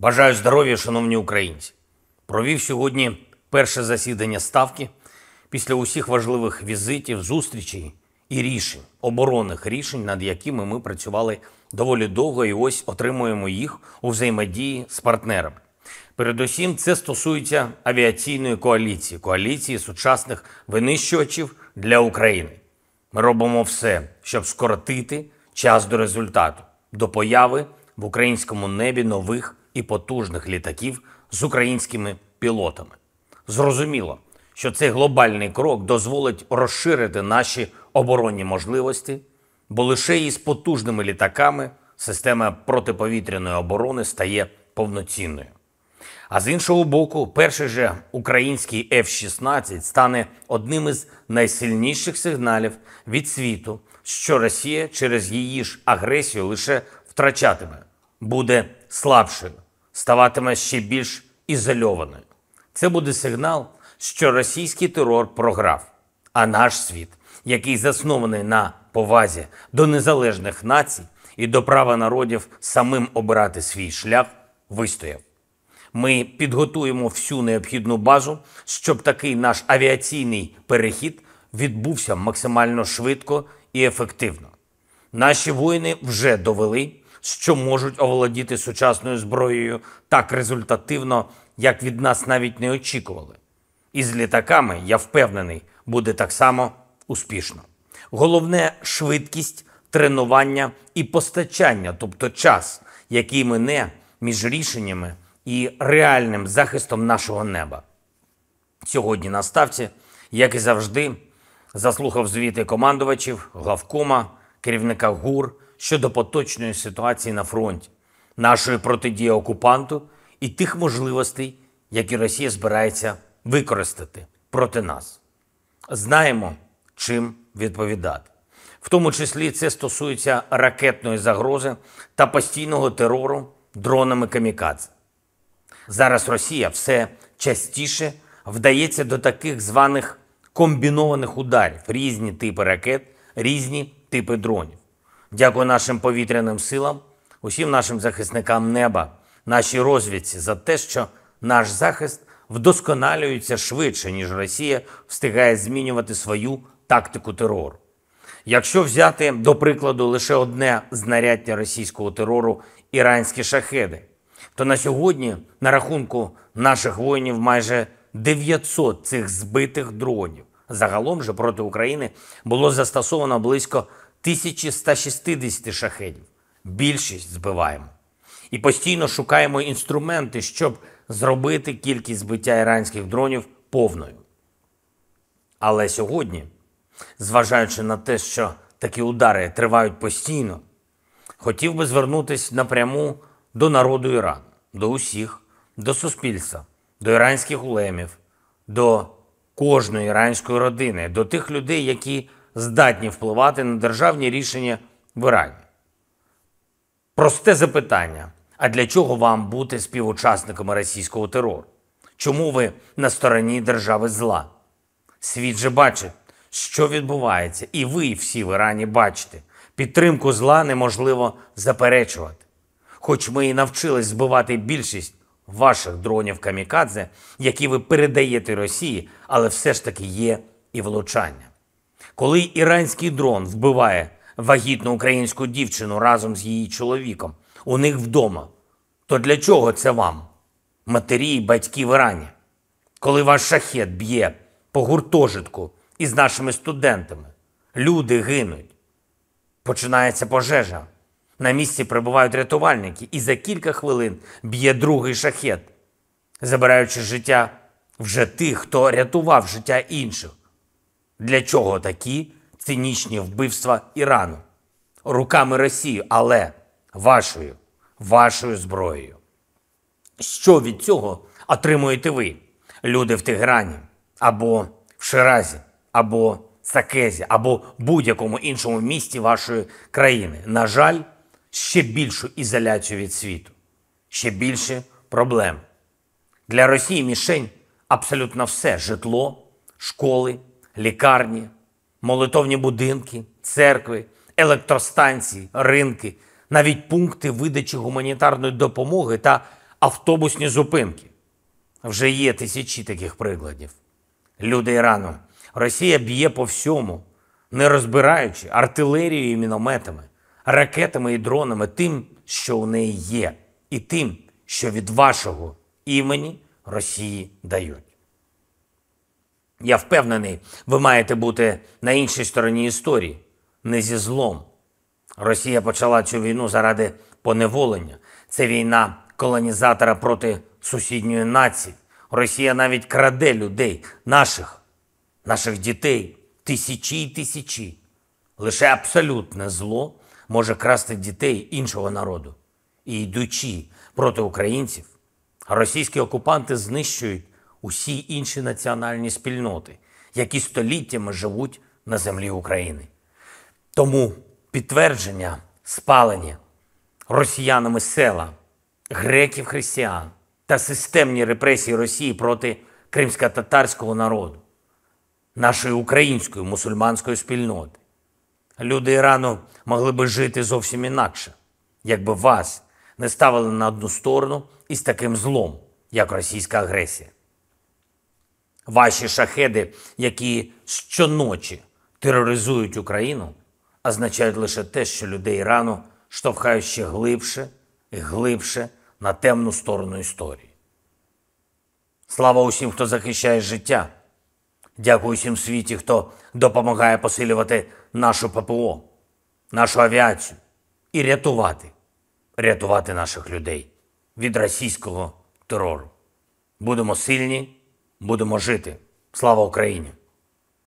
Бажаю здоров'я, шановні українці. Провів сьогодні перше засідання Ставки після усіх важливих візитів, зустрічей і рішень, оборонних рішень, над якими ми працювали доволі довго, і ось отримуємо їх у взаємодії з партнерами. Передусім це стосується авіаційної коаліції, коаліції сучасних винищувачів для України. Ми робимо все, щоб скоротити час до результату, до появи в українському небі нових і потужних літаків з українськими пілотами. Зрозуміло, що цей глобальний крок дозволить розширити наші оборонні можливості, бо лише із потужними літаками система протиповітряної оборони стає повноцінною. А з іншого боку, перший же український F-16 стане одним із найсильніших сигналів від світу, що Росія через її ж агресію лише втрачатиме, буде слабшою, ставатиме ще більш ізольованою. Це буде сигнал, що російський терор програв, а наш світ, який заснований на повазі до незалежних націй і до права народів самим обирати свій шлях, вистояв. Ми підготуємо всю необхідну базу, щоб такий наш авіаційний перехід відбувся максимально швидко і ефективно. Наші воїни вже довели, що можуть оволодіти сучасною зброєю так результативно, як від нас навіть не очікували. І з літаками, я впевнений, буде так само успішно. Головне – швидкість, тренування і постачання, тобто час, який мине між рішеннями і реальним захистом нашого неба. Сьогодні на Ставці, як і завжди, заслухав звіти командувачів, главкома, керівника ГУР щодо поточної ситуації на фронті, нашої протидії окупанту і тих можливостей, які Росія збирається використати проти нас. Знаємо, чим відповідати. В тому числі це стосується ракетної загрози та постійного терору дронами камікадзе. Зараз Росія все частіше вдається до таких званих комбінованих ударів. Різні типи ракет, різні типи дронів. Дякую нашим повітряним силам, усім нашим захисникам неба, нашій розвідці за те, що наш захист вдосконалюється швидше, ніж Росія встигає змінювати свою тактику терору. Якщо взяти, до прикладу, лише одне знаряддя російського терору – іранські шахеди, то на сьогодні на рахунку наших воїнів майже 900 цих збитих дронів. Загалом же проти України було застосовано близько 1160 шахедів. Більшість збиваємо. І постійно шукаємо інструменти, щоб зробити кількість збиття іранських дронів повною. Але сьогодні, зважаючи на те, що такі удари тривають постійно, хотів би звернутися напряму до народу Ірану, до усіх, до суспільства, до іранських улемів, до кожної іранської родини, до тих людей, які здатні впливати на державні рішення в Ірані. Просте запитання. А для чого вам бути співучасниками російського терору? Чому ви на стороні держави зла? Світ же бачить, що відбувається, і ви всі в Ірані бачите. Підтримку зла неможливо заперечувати. Хоч ми і навчились збивати більшість ваших дронів-камікадзе, які ви передаєте Росії, але все ж таки є і влучання. Коли іранський дрон вбиває вагітну українську дівчину разом з її чоловіком у них вдома, то для чого це вам, матері і батьки в Ірані? Коли ваш шахед б'є по гуртожитку із нашими студентами, люди гинуть, починається пожежа. На місці прибувають рятувальники, і за кілька хвилин б'є другий шахед, забираючи життя вже тих, хто рятував життя інших. Для чого такі цинічні вбивства Ірану? Руками Росії, але вашою зброєю. Що від цього отримуєте ви, люди в Тегерані, або в Ширазі, або Сакезі, або будь-якому іншому місті вашої країни? На жаль, ще більшу ізоляцію від світу, ще більше проблем. Для Росії мішень абсолютно все – житло, школи, лікарні, молитовні будинки, церкви, електростанції, ринки, навіть пункти видачі гуманітарної допомоги та автобусні зупинки. Вже є тисячі таких прикладів. Люди Ірану. Росія б'є по всьому, не розбираючи, артилерією і мінометами, ракетами і дронами, тим, що у неї є, і тим, що від вашого імені Росії дають. Я впевнений, ви маєте бути на іншій стороні історії, не зі злом. Росія почала цю війну заради поневолення. Це війна колонізатора проти сусідньої нації. Росія навіть краде людей, наших дітей, тисячі і тисячі. Лише абсолютне зло може красти дітей іншого народу. І йдучи проти українців, російські окупанти знищують усі інші національні спільноти, які століттями живуть на землі України. Тому підтвердження спалення росіянами села, греків-християн та системні репресії Росії проти кримсько-татарського народу, нашої української мусульманської спільноти. Люди Ірану могли би жити зовсім інакше, якби вас не ставили на одну сторону із таким злом, як російська агресія. Ваші шахеди, які щоночі тероризують Україну, означають лише те, що людей Ірану штовхають ще глибше і глибше на темну сторону історії. Слава усім, хто захищає життя. Дякую усім світі, хто допомагає посилювати нашу ППО, нашу авіацію і рятувати наших людей від російського терору. Будемо сильні, будемо жити. Слава Україні!